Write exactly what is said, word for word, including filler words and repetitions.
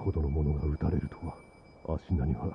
ほどのものが撃たれるとは、アシナには